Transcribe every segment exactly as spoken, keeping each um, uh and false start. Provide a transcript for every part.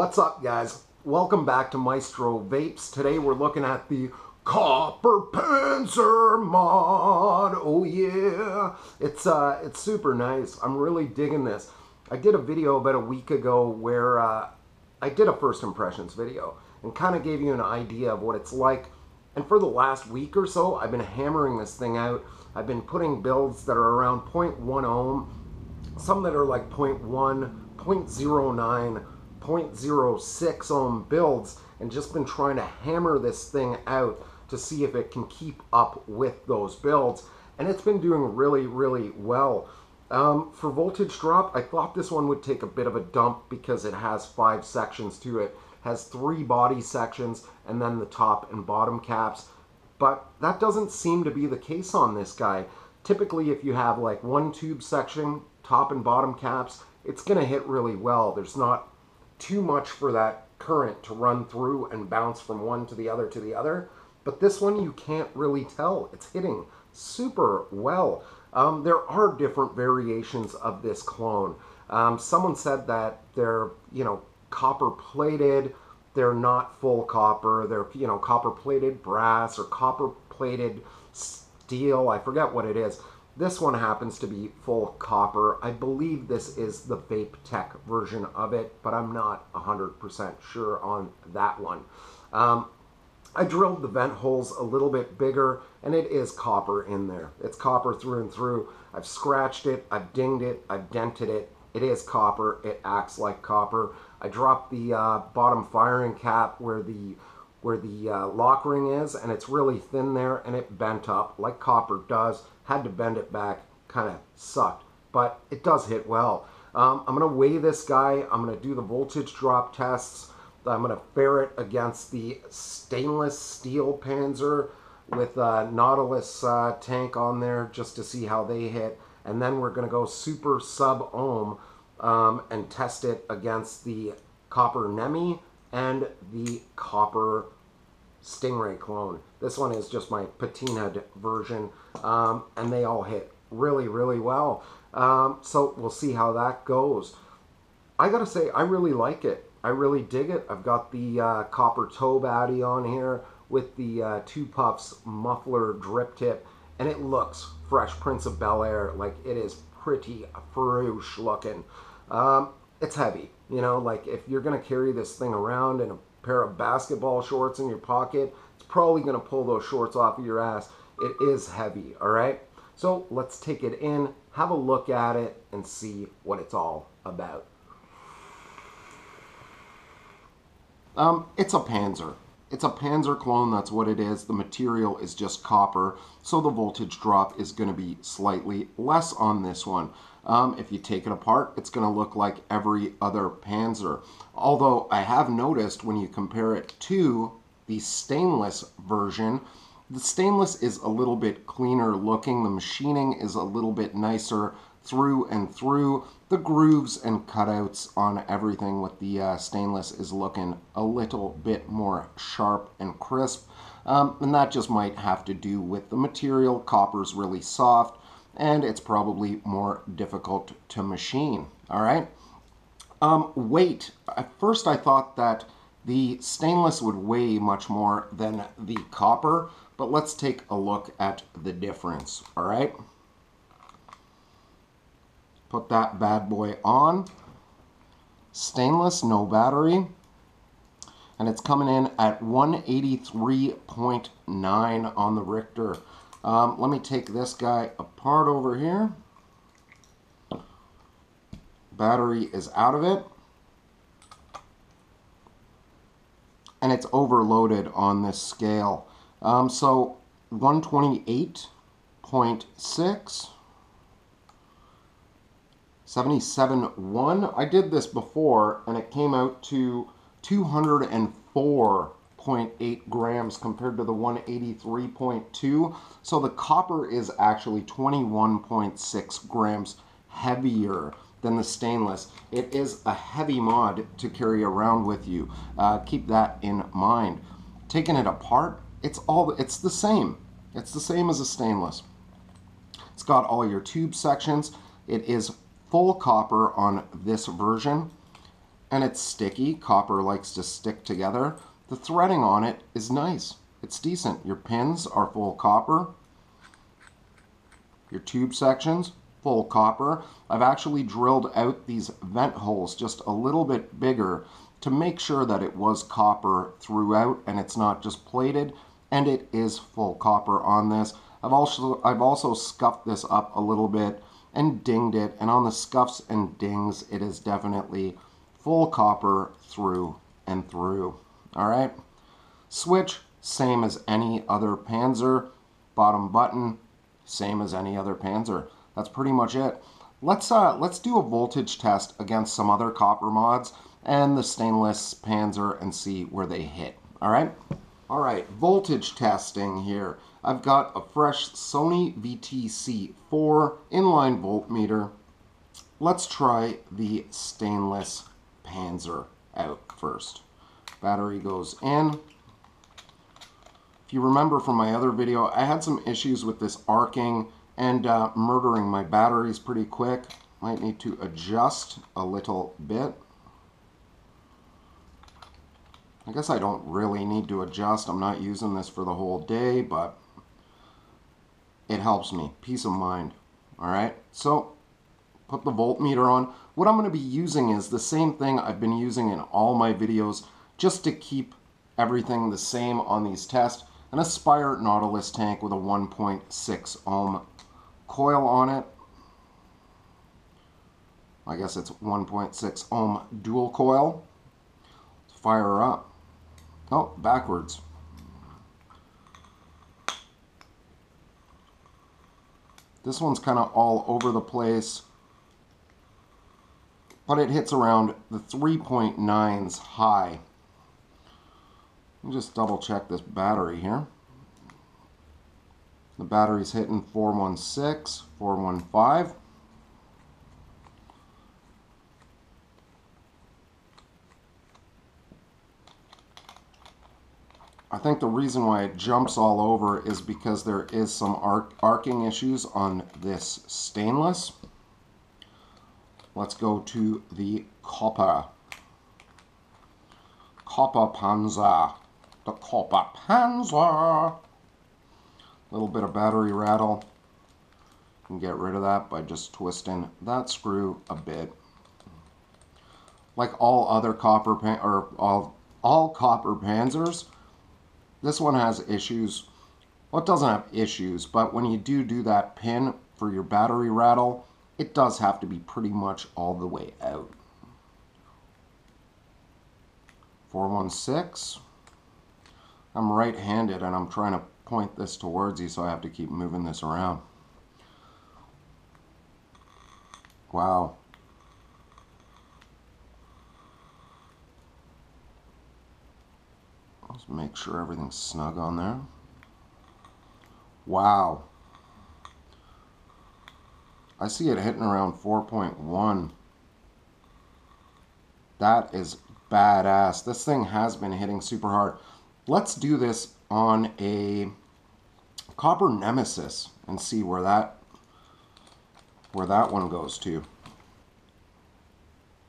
What's up, guys? Welcome back to Maestro Vapes. Today we're looking at the Copper Panzer mod. Oh yeah, it's uh it's super nice. I'm really digging this. I did a video about a week ago where uh, I did a first impressions video and kind of gave you an idea of what it's like, and for the last week or so I've been hammering this thing out. I've been putting builds that are around zero point one ohm, some that are like zero point one, zero point zero nine, zero point zero six ohm builds, and just been trying to hammer this thing out to see if it can keep up with those builds, and it's been doing really really well. Um, for voltage drop, I thought this one would take a bit of a dump because it has five sections to it, has three body sections and then the top and bottom caps, but that doesn't seem to be the case on this guy. Typically if you have like one tube section, top and bottom caps, it's gonna hit really well. There's not too much for that current to run through and bounce from one to the other to the other, but this one you can't really tell. It's hitting super well. Um, there are different variations of this clone. Um, someone said that they're, you know, copper plated, they're not full copper, they're, you know, copper plated brass or copper plated steel, I forget what it is. This one happens to be full copper. I believe this is the Vape Tech version of it, but I'm not one hundred percent sure on that one. Um, I drilled the vent holes a little bit bigger, and it is copper in there. It's copper through and through. I've scratched it, I've dinged it, I've dented it. It is copper, it acts like copper. I dropped the uh, bottom firing cap where the where the uh, lock ring is, and it's really thin there, and it bent up like copper does. Had to bend it back, kind of sucked, but it does hit well. Um, I'm gonna weigh this guy, I'm gonna do the voltage drop tests, I'm gonna ferret against the stainless steel Panzer with a Nautilus uh, tank on there just to see how they hit, and then we're gonna go super sub ohm um, and test it against the Copper Nemi and the Copper Stingray clone. This one is just my patinaed version, um, and they all hit really really well. Um, so we'll see how that goes. I gotta say, I really like it, I really dig it. I've got the uh, Copper Tobh Addy on here with the uh, Two Puffs muffler drip tip, and it looks Fresh Prince of Bel-Air. Like, it is pretty feroosh looking. Um, it's heavy, you know, like if you're gonna carry this thing around in a pair of basketball shorts in your pocket, it's probably going to pull those shorts off of your ass. It is heavy, all right? So let's take it in, have a look at it, and see what it's all about. Um, it's a Panzer. It's a Panzer clone, that's what it is. The material is just copper, so the voltage drop is going to be slightly less on this one. Um, if you take it apart, it's going to look like every other Panzer. Although I have noticed when you compare it to the stainless version, the stainless is a little bit cleaner looking. The machining is a little bit nicer through and through. The grooves and cutouts on everything with the uh, stainless is looking a little bit more sharp and crisp, um, and that just might have to do with the material. Copper's really soft, and it's probably more difficult to machine. All right, um, weight. At first I thought that the stainless would weigh much more than the copper, but let's take a look at the difference. All right, put that bad boy on. Stainless, no battery. And it's coming in at one eighty-three point nine on the Richter. Um, let me take this guy apart over here. Battery is out of it. And it's overloaded on this scale. Um, so one twenty-eight point six. seventy-seven point one. I did this before and it came out to two hundred four point eight grams compared to the one eighty-three point two. So the copper is actually twenty-one point six grams heavier than the stainless. It is a heavy mod to carry around with you. Uh, keep that in mind. Taking it apart, it's all it's the same. It's the same as a stainless. It's got all your tube sections. It is full copper on this version. and it's sticky. Copper likes to stick together. The threading on it is nice. It's decent. Your pins are full copper. Your tube sections, full copper. I've actually drilled out these vent holes just a little bit bigger to make sure that it was copper throughout and it's not just plated, and it is full copper on this. I've also, I've also scuffed this up a little bit and dinged it, and on the scuffs and dings, it is definitely full copper through and through. All right, switch, same as any other Panzer. Bottom button, same as any other Panzer. That's pretty much it. Let's uh, let's do a voltage test against some other copper mods and the Stainless Panzer and see where they hit. All right, all right. Voltage testing here. I've got a fresh Sony V T C four inline voltmeter. Let's try the Stainless Panzer out first. Battery goes in. If you remember from my other video, I had some issues with this arcing and uh, murdering my batteries pretty quick. Might need to adjust a little bit. I guess I don't really need to adjust. I'm not using this for the whole day, but it helps me. Peace of mind. All right, so put the voltmeter on. What I'm going to be using is the same thing I've been using in all my videos just to keep everything the same on these tests. An Aspire Nautilus tank with a one point six ohm coil on it. I guess it's one point six ohm dual coil. Fire up. Oh, backwards. This one's kind of all over the place, but it hits around the three point nines high. Let me just double check this battery here. The battery's hitting four one six, four one five. I think the reason why it jumps all over is because there is some arc arcing issues on this stainless. Let's go to the copper. Copper Panzer. The Copper Panzer. A little bit of battery rattle. You can get rid of that by just twisting that screw a bit. Like all other copper pan or all all copper Panzers, this one has issues. Well, it doesn't have issues, but when you do do that pin for your battery rattle, it does have to be pretty much all the way out. four one six. I'm right-handed, and I'm trying to point this towards you, so I have to keep moving this around. Wow. Just make sure everything's snug on there. Wow. I see it hitting around four point one. That is badass. This thing has been hitting super hard. Let's do this on a Copper Nemesis and see where that where that one goes to.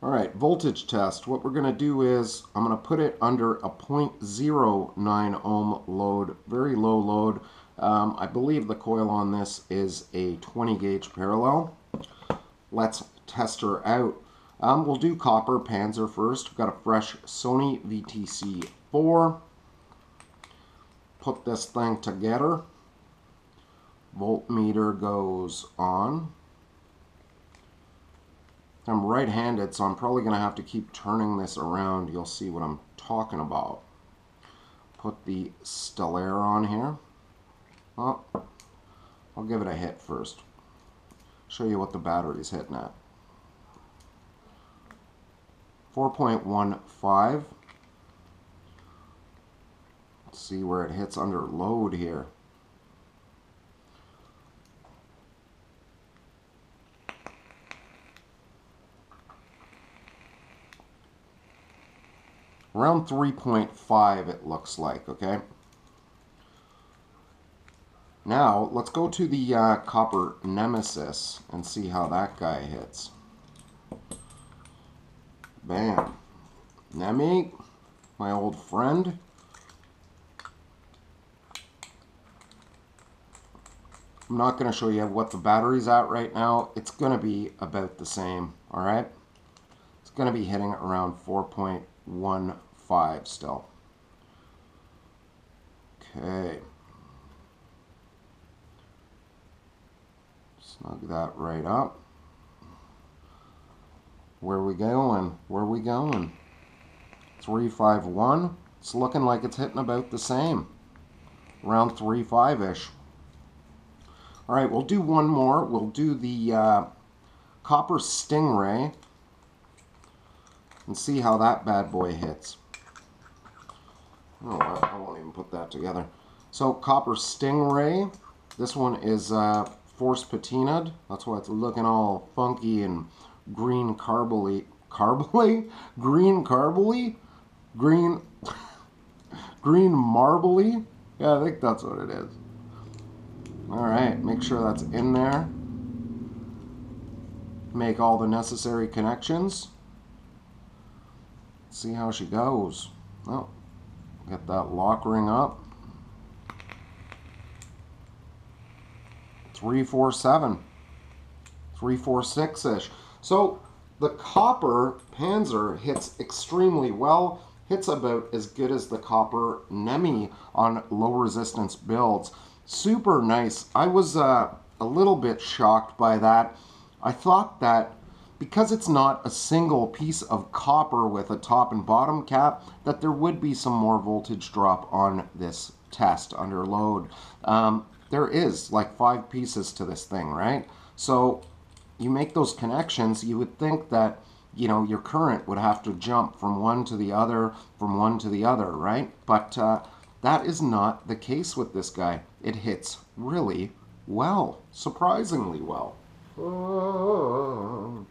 All right, voltage test. What we're going to do is I'm going to put it under a zero point zero nine ohm load, very low load. Um, I believe the coil on this is a twenty gauge parallel. Let's test her out. Um, we'll do Copper Panzer first. We've got a fresh Sony V T C four. Put this thing together. Voltmeter goes on. I'm right-handed, so I'm probably going to have to keep turning this around. You'll see what I'm talking about. Put the Stillare on here. Oh, I'll give it a hit first. Show you what the battery's hitting at. four point one five. Let's see where it hits under load here. Around three point five it looks like, okay? Now, let's go to the uh, Copper Nemesis and see how that guy hits. Bam. Nemi, my old friend. I'm not going to show you what the battery's at right now. It's going to be about the same, all right? It's going to be hitting around four point one five still. Okay. Snug that right up. Where are we going? Where are we going? three five one. It's looking like it's hitting about the same. Around three five-ish. All right, we'll do one more. We'll do the uh, Copper Stingray and see how that bad boy hits. Oh, I won't even put that together. So Copper Stingray, this one is uh, force patinaed. That's why it's looking all funky and green carboly, carboly, green carboly, green, green marbly. Yeah, I think that's what it is. Alright, make sure that's in there. Make all the necessary connections. See how she goes. Oh, get that lock ring up. three four seven. three four six-ish. So, the Copper Panzer hits extremely well. Hits about as good as the Copper Nemi on low resistance builds. Super nice. I was uh, a little bit shocked by that. I thought that because it's not a single piece of copper with a top and bottom cap, that there would be some more voltage drop on this test under load. Um, there is like five pieces to this thing, right? So you make those connections, you would think that, you know, your current would have to jump from one to the other, from one to the other, right? But uh, that is not the case with this guy. It hits really well, surprisingly well. Oh,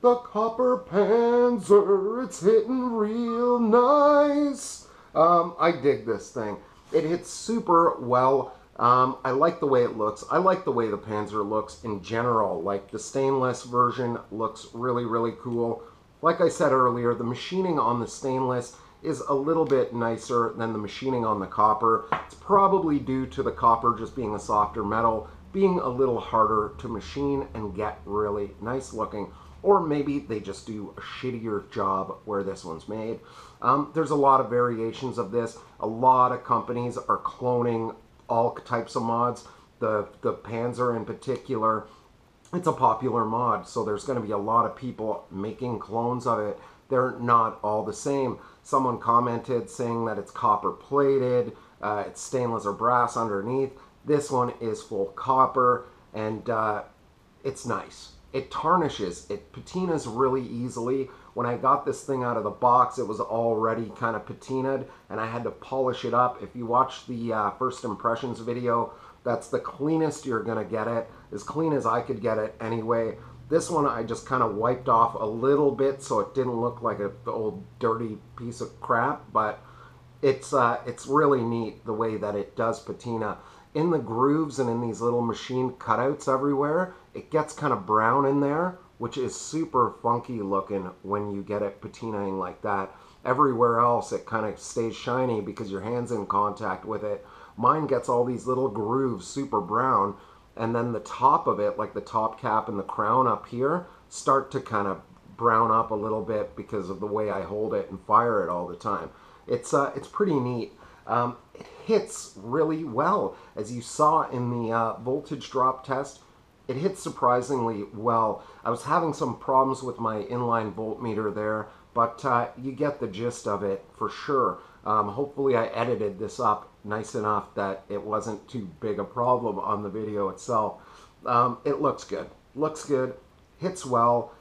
the Copper Panzer, it's hitting real nice. Um, I dig this thing. It hits super well. Um, I like the way it looks. I like the way the Panzer looks in general. Like the stainless version looks really, really cool. Like I said earlier, the machining on the stainless is a little bit nicer than the machining on the copper. It's probably due to the copper just being a softer metal, being a little harder to machine and get really nice looking. Or maybe they just do a shittier job where this one's made. Um, there's a lot of variations of this. A lot of companies are cloning all types of mods. The, the Panzer in particular, it's a popular mod, so there's gonna be a lot of people making clones of it. They're not all the same. Someone commented saying that it's copper plated, uh, it's stainless or brass underneath. This one is full copper, and uh, it's nice. It tarnishes, it patinas really easily. When I got this thing out of the box, it was already kind of patinaed, and I had to polish it up. If you watch the uh, first impressions video, that's the cleanest you're gonna get it, as clean as I could get it anyway. This one I just kind of wiped off a little bit so it didn't look like an old dirty piece of crap, but it's uh, it's really neat the way that it does patina. In the grooves and in these little machine cutouts everywhere, it gets kind of brown in there, which is super funky looking when you get it patinaing like that. Everywhere else it kind of stays shiny because your hand's in contact with it. Mine gets all these little grooves super brown, and then the top of it, like the top cap and the crown up here, start to kind of brown up a little bit because of the way I hold it and fire it all the time. It's uh, it's pretty neat. Um, it hits really well. As you saw in the uh, voltage drop test, it hits surprisingly well. I was having some problems with my inline voltmeter there, but uh, you get the gist of it for sure. Um, hopefully I edited this up nice enough that it wasn't too big a problem on the video itself. Um, it looks good. Looks good. Hits well.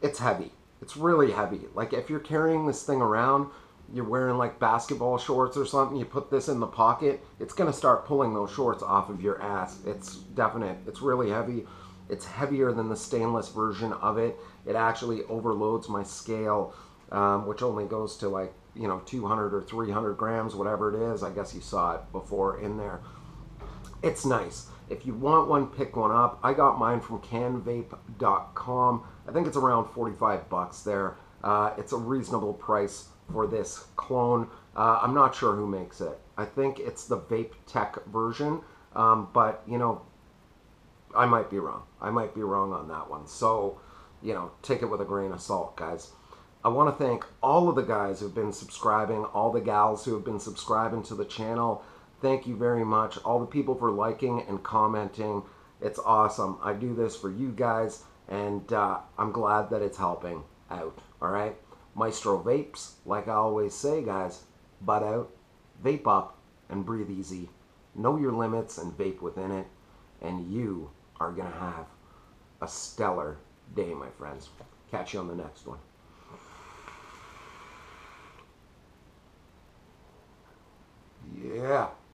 It's heavy. It's really heavy. Like if you're carrying this thing around, you're wearing like basketball shorts or something, you put this in the pocket, it's going to start pulling those shorts off of your ass. It's definite. It's really heavy. It's heavier than the stainless version of it. It actually overloads my scale, um, which only goes to like, you know, two hundred or three hundred grams, whatever it is. I guess you saw it before in there. It's nice. If you want one, pick one up. I got mine from canvape dot com. I think it's around forty-five bucks there. Uh, it's a reasonable price for this clone. Uh, I'm not sure who makes it. I think it's the Vape Tech version, um, but, you know, I might be wrong. I might be wrong on that one. So, you know, take it with a grain of salt, guys. I want to thank all of the guys who've been subscribing, all the gals who have been subscribing to the channel. Thank you very much. All the people for liking and commenting. It's awesome. I do this for you guys, and uh, I'm glad that it's helping out, all right? Maestro Vapes, like I always say, guys, butt out, vape up, and breathe easy. Know your limits and vape within it, and you are going to have a stellar day, my friends. Catch you on the next one.